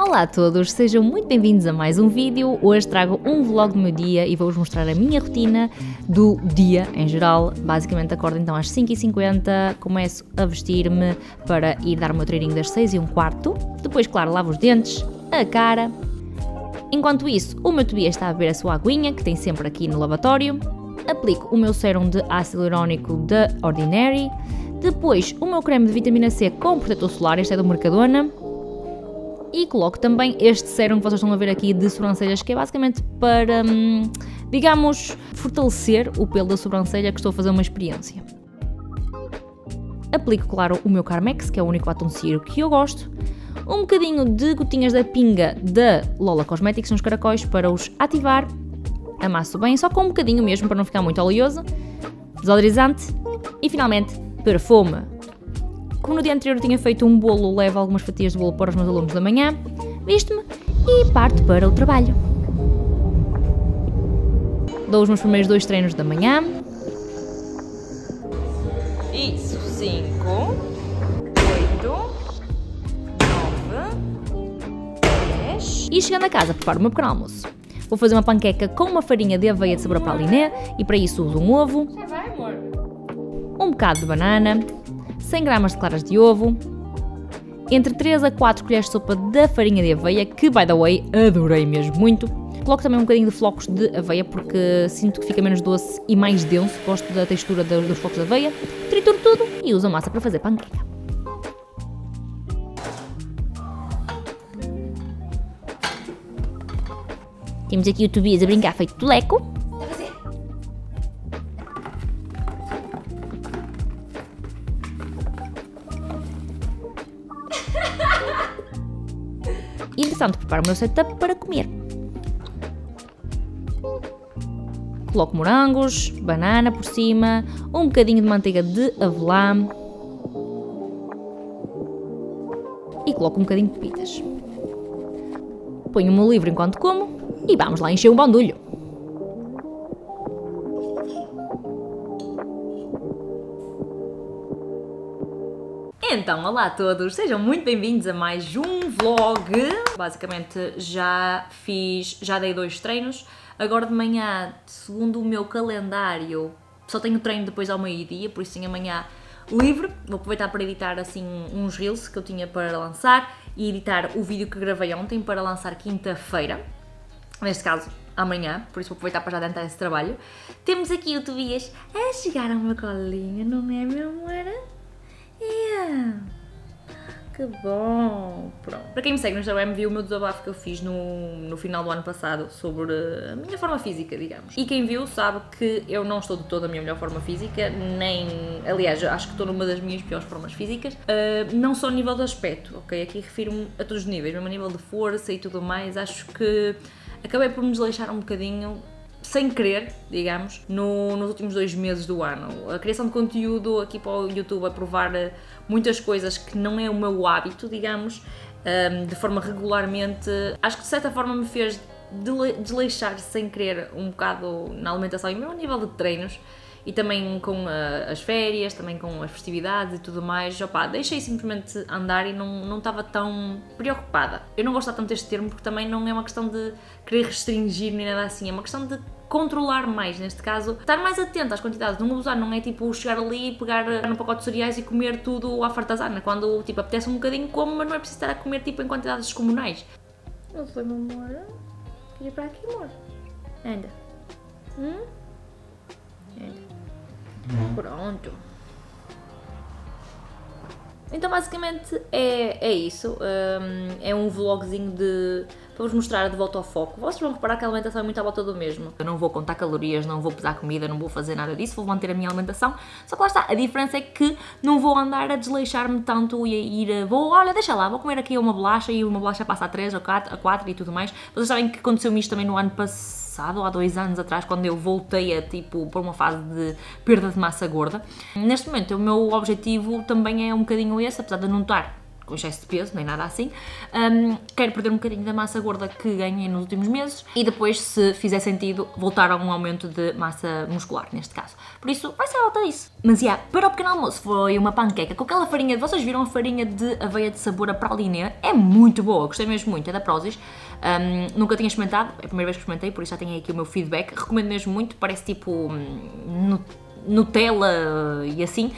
Olá a todos, sejam muito bem-vindos a mais um vídeo. Hoje trago um vlog do meu dia e vou-vos mostrar a minha rotina do dia em geral. Basicamente acordo então às 5h50, começo a vestir-me para ir dar o meu treininho das 6h15, depois claro lavo os dentes, a cara. Enquanto isso o meu Tobias está a beber a sua aguinha que tem sempre aqui no lavatório, aplico o meu sérum de ácido hialurónico da Ordinary, depois o meu creme de vitamina C com protetor solar, este é do Mercadona, e coloco também este sérum que vocês estão a ver aqui de sobrancelhas, que é basicamente para, digamos, fortalecer o pelo da sobrancelha, que estou a fazer uma experiência. Aplico, claro, o meu Carmex, que é o único batom círio que eu gosto, um bocadinho de gotinhas da pinga da Lola Cosmetics nos caracóis para os ativar, amasso bem, só com um bocadinho mesmo para não ficar muito oleoso, desodorizante e finalmente perfume. Como no dia anterior eu tinha feito um bolo, levo algumas fatias de bolo para os meus alunos da manhã, visto-me e parto para o trabalho. Dou os meus primeiros 2 treinos da manhã. Isso, 5, 8, 9, 10. E chegando a casa preparo o meu pequeno almoço. Vou fazer uma panqueca com uma farinha de aveia de sabor praliné e para isso uso um ovo, um bocado de banana, 100 gramas de claras de ovo, entre 3 a 4 colheres de sopa da farinha de aveia, que by the way adorei mesmo muito. Coloco também um bocadinho de flocos de aveia porque sinto que fica menos doce e mais denso, gosto da textura dos flocos de aveia. Trituro tudo e uso a massa para fazer panqueca. Temos aqui o Tobias a brincar feito tuleco. Interessante, preparo o meu setup para comer. Coloco morangos, banana por cima, um bocadinho de manteiga de avelã e coloco um bocadinho de pepitas. Ponho o meu livro enquanto como e vamos lá encher um bandulho. Então, olá a todos, sejam muito bem-vindos a mais um vlog. Basicamente já dei 2 treinos. Agora de manhã, segundo o meu calendário, só tenho treino depois ao meio-dia, por isso tenho amanhã livre. Vou aproveitar para editar assim uns reels que eu tinha para lançar e editar o vídeo que gravei ontem para lançar quinta-feira, neste caso amanhã, por isso vou aproveitar para já adiantar esse trabalho. Temos aqui o Tobias a chegar ao meu colinho, não é, meu amor? Yeah. Que bom! Pronto. Para quem me segue no Instagram viu o meu desabafo que eu fiz no final do ano passado sobre a minha forma física, digamos. E quem viu sabe que eu não estou de toda a minha melhor forma física, nem... Aliás, acho que estou numa das minhas piores formas físicas, não só a nível de aspecto, ok? Aqui refiro-me a todos os níveis, mesmo a nível de força e tudo mais. Acho que acabei por me desleixar um bocadinho, sem querer, digamos, nos últimos 2 meses do ano. A criação de conteúdo aqui para o YouTube, a provar muitas coisas que não é o meu hábito, digamos, de forma regularmente, acho que de certa forma me fez desleixar sem querer um bocado na alimentação e mesmo a nível de treinos, e também com as férias, também com as festividades e tudo mais. Opá, deixei simplesmente andar e não estava tão preocupada. Eu não gosto tanto deste termo porque também não é uma questão de querer restringir nem nada assim, é uma questão de controlar mais, neste caso, estar mais atento às quantidades, não abusar, não é tipo chegar ali e pegar no pacote de cereais e comer tudo à fartazana, quando tipo apetece um bocadinho como, mas não é preciso estar a comer tipo em quantidades descomunais. Não foi, meu amor? Queria ir para aqui, amor? Anda. Anda. Pronto. Então basicamente é isso, é um vlogzinho para vos mostrar de volta ao foco. Vocês vão reparar que a alimentação é muito à volta do mesmo. Eu não vou contar calorias, não vou pesar comida, não vou fazer nada disso, vou manter a minha alimentação. Só que lá está, a diferença é que não vou andar a desleixar-me tanto e a ir... olha, deixa lá, vou comer aqui uma bolacha e uma bolacha passa a 3, a 4, a 4 e tudo mais. Vocês sabem que aconteceu-me isto também no ano passado, ou há 2 anos atrás, quando eu voltei a tipo para uma fase de perda de massa gorda. Neste momento o meu objetivo também é um bocadinho esse, apesar de não estar com excesso de peso, nem nada assim. Quero perder um bocadinho da massa gorda que ganhei nos últimos meses e depois, se fizer sentido, voltar a um aumento de massa muscular, neste caso. Por isso, vai ser alta isso. Mas, para o pequeno almoço foi uma panqueca com aquela farinha, vocês viram a farinha de aveia de sabor a pralinea? É muito boa, gostei mesmo muito, é da Prozis. Nunca tinha experimentado, é a primeira vez que experimentei, por isso já tenho aqui o meu feedback. Recomendo mesmo muito, parece tipo Nutella e assim,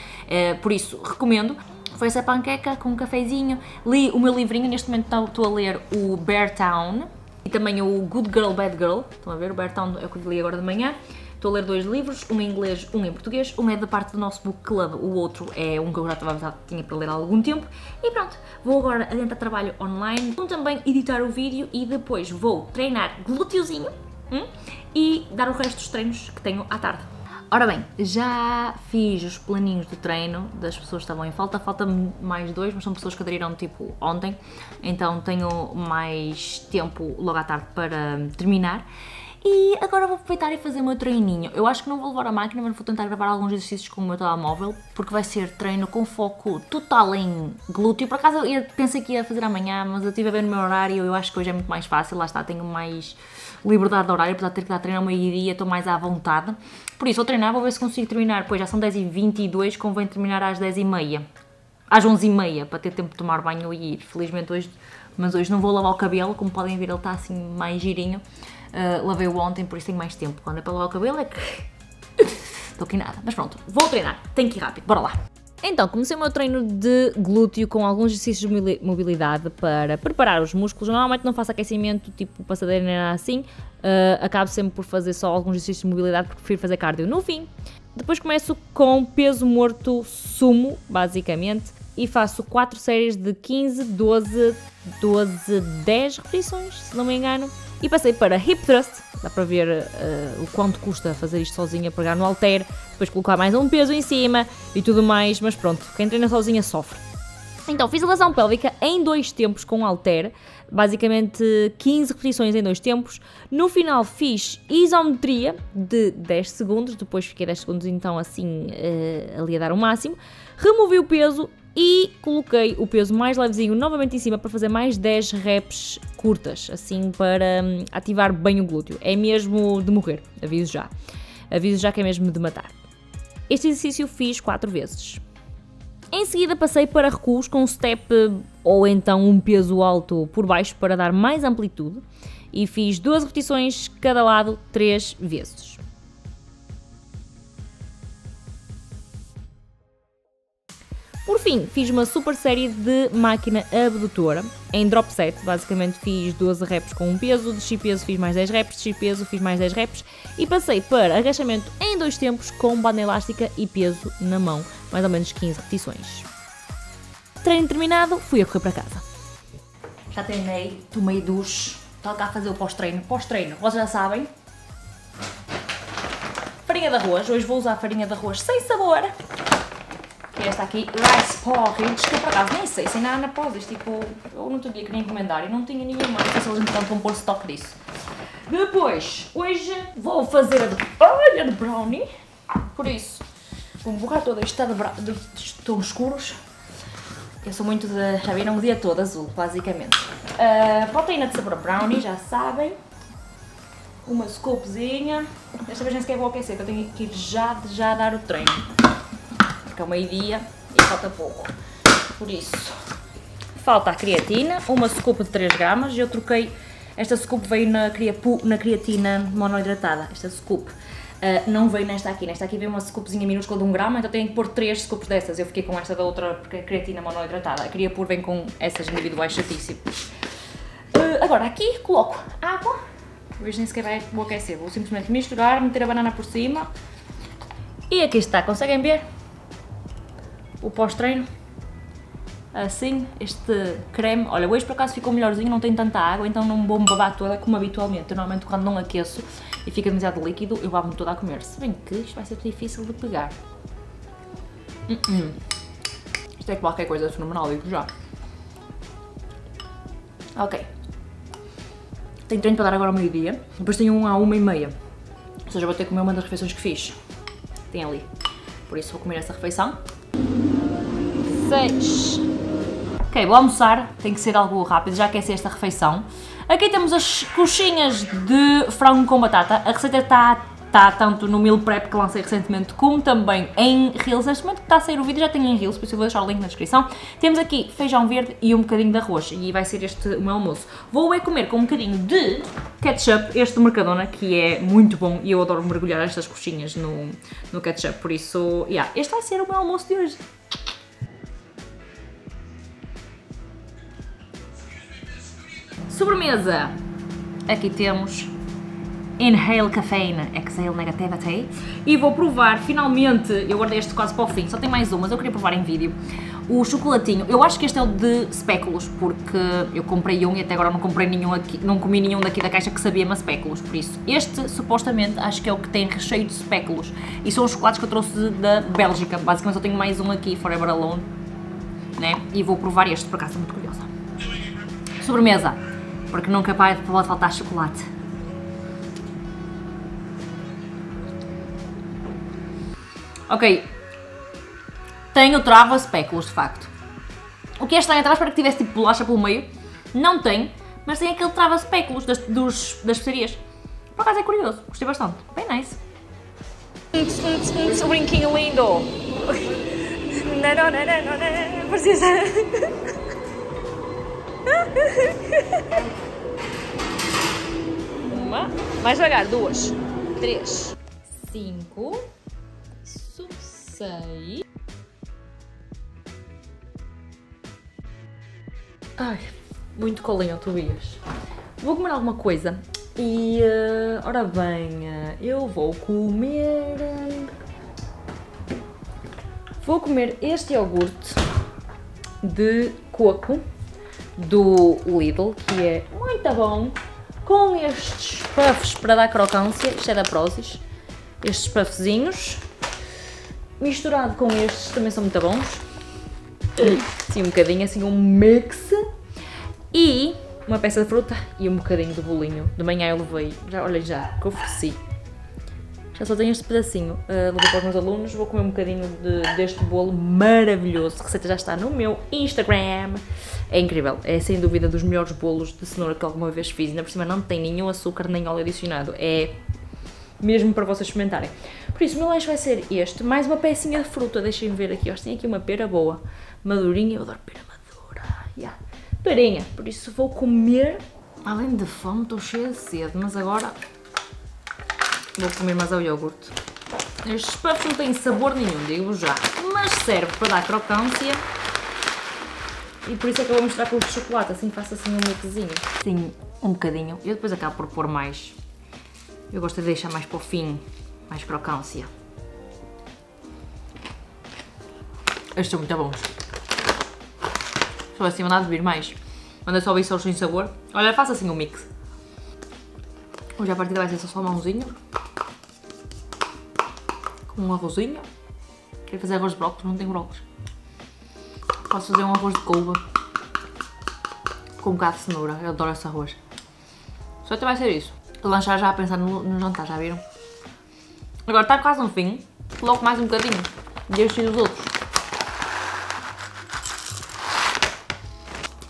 por isso recomendo. Foi essa panqueca com um cafezinho, li o meu livrinho, neste momento estou a ler o Bear Town e também o Good Girl, Bad Girl, estão a ver, o Bear Town é o que eu li agora de manhã. Estou a ler dois livros, um em inglês, um em português, um é da parte do nosso book club, o outro é um que eu já tinha para ler há algum tempo. E pronto, vou agora adentrar trabalho online, vou também editar o vídeo e depois vou treinar glúteozinho e dar o resto dos treinos que tenho à tarde. Ora bem, já fiz os planinhos do treino das pessoas que estavam em falta, falta-me mais dois, mas são pessoas que aderiram tipo ontem, então tenho mais tempo logo à tarde para terminar. E agora vou aproveitar e fazer o meu treininho. Eu acho que não vou levar a máquina, mas vou tentar gravar alguns exercícios com o meu telemóvel, porque vai ser treino com foco total em glúteo. Por acaso eu pensei que ia fazer amanhã, mas eu estive a ver no meu horário, eu acho que hoje é muito mais fácil, lá está, tenho mais liberdade de horário, apesar de ter que dar treino ao meio-dia, estou mais à vontade. Por isso vou treinar, vou ver se consigo terminar, pois já são 10h22, convém terminar às 10h30. Às 11h30, para ter tempo de tomar banho e ir. Felizmente hoje, mas hoje não vou lavar o cabelo, como podem ver ele está assim mais girinho. Lavei-o ontem, por isso tenho mais tempo. Quando é para lavar o cabelo é que... estou aqui nada. Mas pronto, vou treinar. Tenho que ir rápido. Bora lá. Então, comecei o meu treino de glúteo com alguns exercícios de mobilidade para preparar os músculos. Normalmente não faço aquecimento, tipo passadeira nem nada assim. Acabo sempre por fazer só alguns exercícios de mobilidade porque prefiro fazer cardio no fim. Depois começo com peso morto sumo, basicamente. E faço 4 séries de 15, 12, 10 repetições, se não me engano. E passei para hip thrust, dá para ver o quanto custa fazer isto sozinha, pegar no halter, depois colocar mais um peso em cima e tudo mais, mas pronto, quem treina sozinha sofre. Então fiz a elevação pélvica em 2 tempos com halter, basicamente 15 repetições em 2 tempos. No final fiz isometria de 10 segundos, depois fiquei 10 segundos então assim ali a dar o máximo, removi o peso e coloquei o peso mais levezinho novamente em cima para fazer mais 10 reps curtas, assim para ativar bem o glúteo. É mesmo de morrer, aviso já. Aviso já que é mesmo de matar. Este exercício fiz 4 vezes. Em seguida passei para recuos com um step ou então um peso alto por baixo para dar mais amplitude e fiz 2 repetições cada lado 3 vezes. Por fim, fiz uma super série de máquina abdutora, em drop set, basicamente fiz 12 reps com um peso, desci peso, fiz mais 10 reps, desci peso, fiz mais 10 reps e passei para agachamento em 2 tempos com banda elástica e peso na mão, mais ou menos 15 repetições. Treino terminado, fui a correr para casa. Já treinei, tomei duche, toca a fazer o pós-treino. Pós-treino, vocês já sabem, farinha de arroz, hoje vou usar farinha de arroz sem sabor. Esta aqui, rice porridge, que eu por acaso nem sei, sem nada na Prozis, tipo, eu não sabia que nem encomendar e não tinha nenhuma, não sei se eles então vão pôr stock disso. Depois, hoje vou fazer a de brownie, por isso, vou borrar toda, isto está de tons escuros, eu sou muito de, já viram, o dia todo azul, basicamente. Proteína de sabor brownie, já sabem, uma scoopzinha, desta vez nem sequer vou aquecer, que eu tenho que ir já dar o treino. É o meio-dia e falta pouco, por isso falta a creatina, uma scoop de 3 gramas, eu troquei, esta scoop veio na creatina monoidratada, esta scoop não veio nesta aqui veio uma scoopzinha minúscula de 1 grama, então tenho que pôr 3 scoops dessas, eu fiquei com esta da outra porque a creatina monoidratada, eu queria pôr bem com essas individuais chatíssimas. Agora aqui coloco água, hoje nem sequer vou aquecer, vou simplesmente misturar, meter a banana por cima e aqui está, conseguem ver? O pós-treino, assim, este creme, olha, hoje por acaso ficou melhorzinho, não tem tanta água, então não vou me babar toda como habitualmente, eu normalmente quando não aqueço e fica demasiado líquido, eu babo-me toda a comer, se bem que isto vai ser difícil de pegar. Isto é qualquer coisa fenomenal, digo já. Ok, tenho treino para dar agora ao meio-dia, depois tenho um à 1h30, ou seja, vou ter que comer uma das refeições que fiz, tem ali, por isso vou comer essa refeição. 6 Ok, vou almoçar, tem que ser algo rápido, já aqueci esta refeição. Aqui temos as coxinhas de frango com batata. A receita está tanto no meal prep que lancei recentemente, como também em reels. Neste momento que está a sair o vídeo já tem em reels, por isso eu vou deixar o link na descrição. Temos aqui feijão verde e um bocadinho de arroz, e vai ser este o meu almoço. Vou é comer com um bocadinho de ketchup, este do Mercadona, que é muito bom, e eu adoro mergulhar estas coxinhas no ketchup, por isso, este vai ser o meu almoço de hoje. Sobremesa, aqui temos Inhale Cafeína, Exhale Negativity, e vou provar finalmente, eu guardei este quase para o fim, só tem mais um, mas eu queria provar em vídeo, o chocolatinho. Eu acho que este é o de espéculos, porque eu comprei um e até agora não comprei nenhum aqui, não comi nenhum daqui da caixa que sabia-me a espéculos, por isso este supostamente acho que é o que tem recheio de espéculos, e são os chocolates que eu trouxe da Bélgica. Basicamente só tenho mais um aqui, Forever Alone, né? E vou provar este, por acaso estou muito curiosa. Sobremesa, porque nunca pode faltar chocolate. Ok, tenho trava espéculos de facto. O que é estranho, estava à espera que tivesse tipo bolacha pelo meio, não tem, mas tem aquele trava espéculos das especiarias. Por acaso é curioso, gostei bastante, bem nice. O brinquinho lindo! Não, precisa. Uma, mais devagar, duas, três, cinco, seis. Ai, muito colinho, Tobias. Vou comer alguma coisa e, ora bem, eu vou comer... Vou comer este iogurte de coco do Lidl, que é muito bom, com estes puffs para dar crocância, isto é da Prozis, estes puffzinhos, misturado com estes, também são muito bons, sim, um bocadinho, assim um mix, e uma peça de fruta e um bocadinho de bolinho. De manhã eu levei, olha já, que ofereci, já só tenho este pedacinho, levei para os meus alunos, vou comer um bocadinho deste bolo maravilhoso. A receita já está no meu Instagram. É incrível, é sem dúvida dos melhores bolos de cenoura que alguma vez fiz, ainda por cima não tem nenhum açúcar nem óleo adicionado, é mesmo para vocês experimentarem. Por isso o meu lanche vai ser este, mais uma pecinha de fruta, deixem-me ver aqui, tem aqui uma pera boa, madurinha, eu adoro pera madura, perinha, por isso vou comer. Além de fome, estou cheia de sede, mas agora vou comer mais ao iogurte. Estes puffs não têm sabor nenhum, digo já, mas serve para dar crocância. E por isso é que eu vou misturar com o chocolate, assim faço assim um mixinho. Sim, um bocadinho. Eu depois acabo por pôr mais. Eu gosto de deixar mais para o fim, mais crocância. Estes são muito bons. Só assim, mandar de vir mais. Manda só vir só sem sabor. Olha, faço assim um mix. Hoje a partida vai ser só salmãozinho. Com um arrozinho. Quero fazer arroz de brócolis, não tenho brócolis. Posso fazer um arroz de couve com um bocado de cenoura, eu adoro esse arroz. Só até vai ser isso. Lanchar já a pensar no jantar, já viram? Agora está quase no fim, coloco mais um bocadinho destes e dos outros.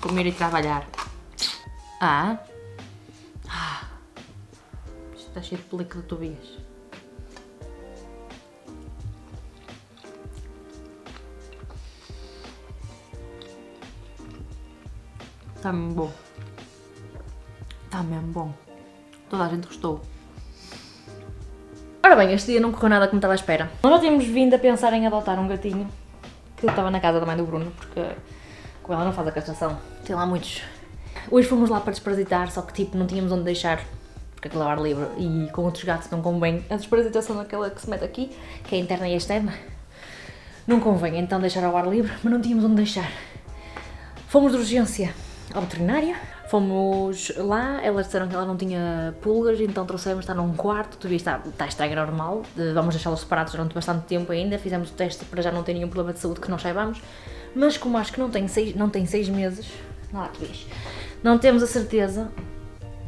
Comer e trabalhar. Isto está cheio de pelica de Tobias. Está mesmo bom. Está mesmo bom. Toda a gente gostou. Ora bem, este dia não correu nada como estava à espera. Nós já tínhamos vindo a pensar em adotar um gatinho que estava na casa da mãe do Bruno, porque como ela não faz a castração, tem lá muitos. Hoje fomos lá para desparasitar, só que tipo não tínhamos onde deixar, porque aquilo ao ar livre e com outros gatos não convém. A desparasitação daquela que se mete aqui, que é interna e externa, não convém, então deixar ao ar livre, mas não tínhamos onde deixar. Fomos de urgência à veterinária, fomos lá, elas disseram que ela não tinha pulgas, então trouxemos, está num quarto, tudo isto está estranho, normal, vamos deixá-los separados durante bastante tempo ainda, fizemos o teste para já não ter nenhum problema de saúde que nós saibamos, mas como acho que não tem seis meses, não há que diz, não temos a certeza,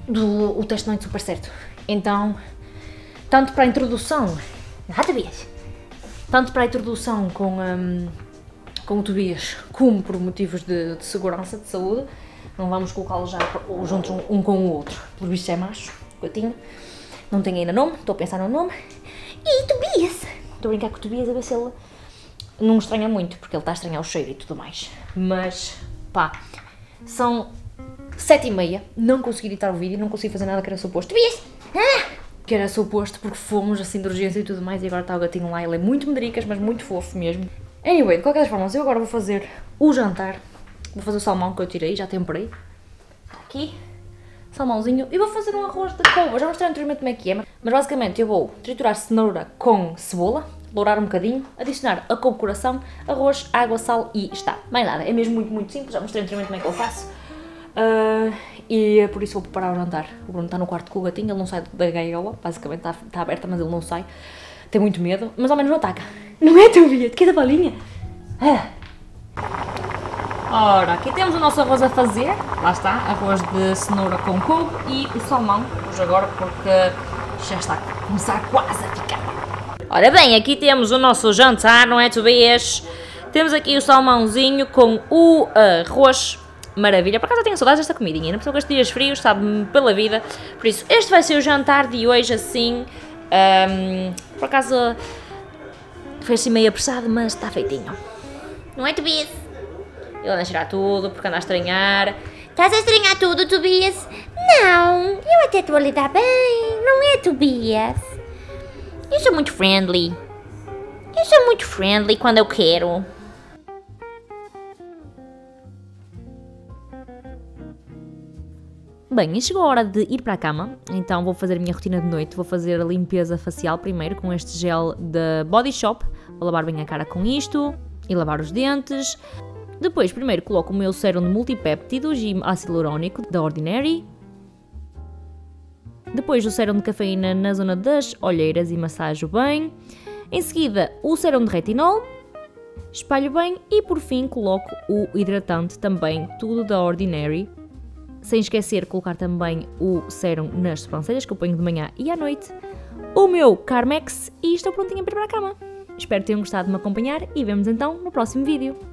o teste não é super certo, então, tanto para a introdução, tanto para a introdução com com o Tobias, como por motivos de segurança, de saúde, não vamos colocá-los já juntos um com o outro. Por isso é macho, coitinho, não tem ainda nome, estou a pensar no nome. E Tobias! Estou a brincar com o Tobias a ver se ele não estranha muito, porque ele está a estranhar o cheiro e tudo mais. Mas, pá, são 7:30, não consegui editar o vídeo, não consegui fazer nada que era suposto. Tobias! Que era suposto porque fomos assim de urgência e tudo mais, e agora está o gatinho lá, ele é muito medricas, mas muito fofo mesmo. Anyway, de qualquer das formas, eu agora vou fazer o jantar, vou fazer o salmão que eu tirei, já temperei, aqui, salmãozinho, e vou fazer um arroz de couve, já mostrei anteriormente como é que é, mas basicamente eu vou triturar cenoura com cebola, lourar um bocadinho, adicionar a couve coração, arroz, água, sal e está, mais nada, é mesmo muito, muito simples, já mostrei anteriormente como é que eu faço. E por isso vou preparar o jantar. O Bruno está no quarto com o gatinho, ele não sai da gaiola, basicamente está aberta, mas ele não sai, tem muito medo, mas ao menos não ataca. Não é, Tobias? Tu quer da bolinha? Ora, aqui temos o nosso arroz a fazer, lá está, arroz de cenoura com couve e o salmão, hoje agora porque já está a começar quase a ficar. Ora bem, aqui temos o nosso jantar, não é, Tobias? Temos aqui o salmãozinho com o arroz. Maravilha, por acaso eu tenho saudades desta comidinha, ainda porque os dias frios, sabe-me pela vida, por isso este vai ser o jantar de hoje assim, por acaso foi assim meio apressado, mas está feitinho. Não é, Tobias? Ele anda a cheirar tudo porque anda a estranhar. Estás a estranhar tudo, Tobias? Não, eu até estou a lidar bem, não é, Tobias? Eu sou muito friendly, quando eu quero. Bem, e chegou a hora de ir para a cama, então vou fazer a minha rotina de noite, vou fazer a limpeza facial primeiro com este gel da Body Shop, vou lavar bem a cara com isto e lavar os dentes, depois primeiro coloco o meu sérum de multipéptidos e ácido hialurónico da Ordinary, depois o sérum de cafeína na zona das olheiras e massajo bem, em seguida o sérum de retinol, espalho bem e por fim coloco o hidratante também, tudo da Ordinary. Sem esquecer colocar também o sérum nas sobrancelhas, que eu ponho de manhã e à noite. O meu Carmex e estou prontinha para ir para a cama. Espero que tenham gostado de me acompanhar e vemos então no próximo vídeo.